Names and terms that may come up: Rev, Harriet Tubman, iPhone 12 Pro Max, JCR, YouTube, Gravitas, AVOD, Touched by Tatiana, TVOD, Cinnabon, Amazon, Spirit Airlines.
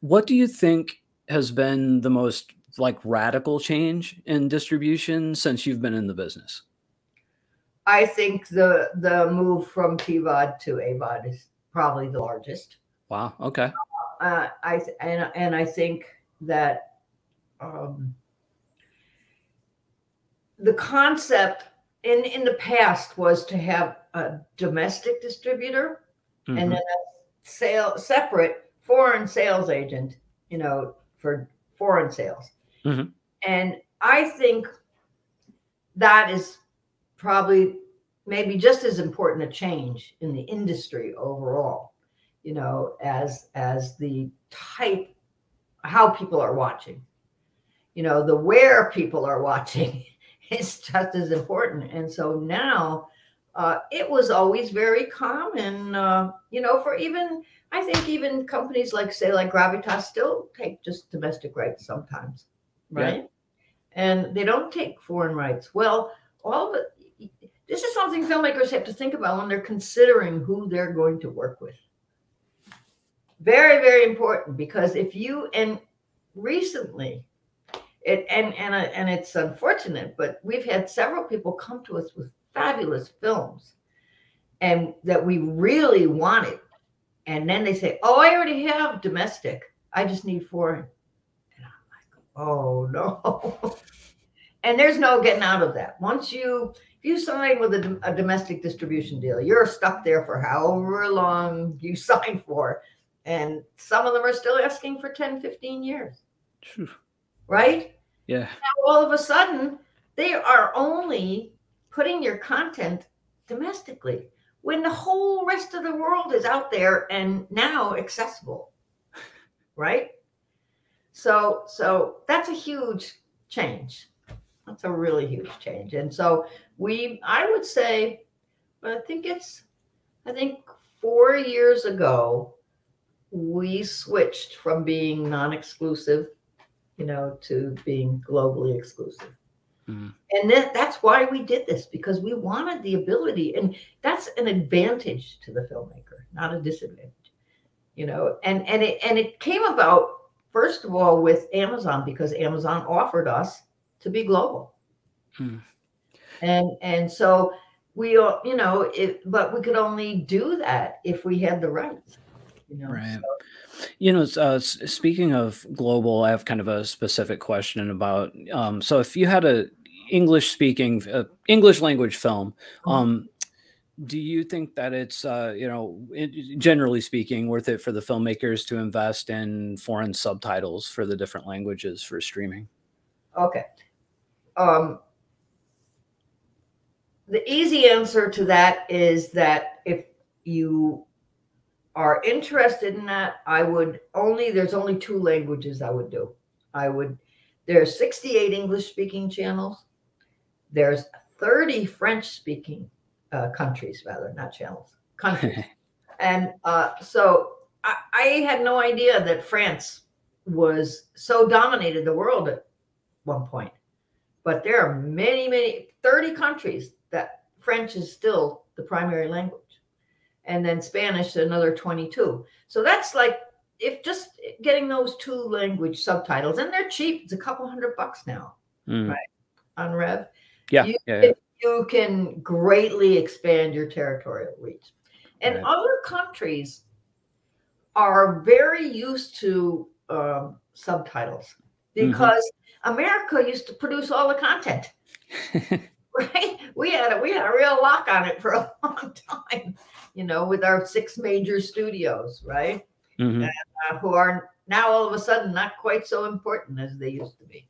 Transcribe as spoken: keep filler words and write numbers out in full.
What do you think has been the most like radical change in distribution since you've been in the business? I think the the move from T V O D to A V O D is probably the largest. Wow. Okay. Uh, I and and I think that um, the concept in in the past was to have a domestic distributor mm-hmm. and then a sale separate foreign sales agent, you know, for foreign sales. Mm-hmm. And I think that is probably maybe just as important a change in the industry overall, you know, as, as the type, how people are watching, you know, the where people are watching is just as important. And so now uh, it was always very common, uh, you know, for even, I think even companies like say like Gravitas still take just domestic rights sometimes. Right. Yeah. And they don't take foreign rights. Well, all of it, this is something filmmakers have to think about when they're considering who they're going to work with. Very, very important, because if you, and recently, it and and and it's unfortunate, but we've had several people come to us with fabulous films, and that we really wanted, and then they say, "Oh, I already have domestic. I just need foreign," and I'm like, "Oh no." And there's no getting out of that. Once you, if you sign with a, a domestic distribution deal, you're stuck there for however long you sign for. And some of them are still asking for ten, fifteen years. True. Right? Yeah. Now, all of a sudden, they are only putting your content domestically when the whole rest of the world is out there and now accessible. Right? So, so that's a huge change. That's a really huge change. And so we, I would say, but I think it's, I think four years ago, we switched from being non-exclusive, you know, to being globally exclusive. Mm-hmm. And that, that's why we did this, because we wanted the ability, and that's an advantage to the filmmaker, not a disadvantage, you know, and, and it, and it came about, first of all, with Amazon, because Amazon offered us to be global. Hmm. And, and so we, you know, it, but we could only do that if we had the rights. You know, right. So. You know, uh, speaking of global, I have kind of a specific question about, um, so if you had a English speaking, uh, English language film, mm-hmm. um, do you think that it's, uh, you know, it, generally speaking, worth it for the filmmakers to invest in foreign subtitles for the different languages for streaming? Okay. Um, the easy answer to that is that if you are interested in that, I would only, there's only two languages I would do. I would, there are sixty-eight English speaking channels. There's thirty French speaking uh, countries, rather, not channels, countries. And uh, so I, I had no idea that France was so dominated the world at one point. But there are many, many, thirty countries that French is still the primary language. And then Spanish, another twenty-two. So that's like, if just getting those two language subtitles, and they're cheap, it's a couple hundred bucks now, mm. right? On Rev. Yeah. You, yeah, yeah. you can greatly expand your territorial reach. And right. other countries are very used to um, subtitles, because mm-hmm. America used to produce all the content, right? We had a, we had a real lock on it for a long time, you know, with our six major studios, right? Mm-hmm. uh, who are now all of a sudden not quite so important as they used to be.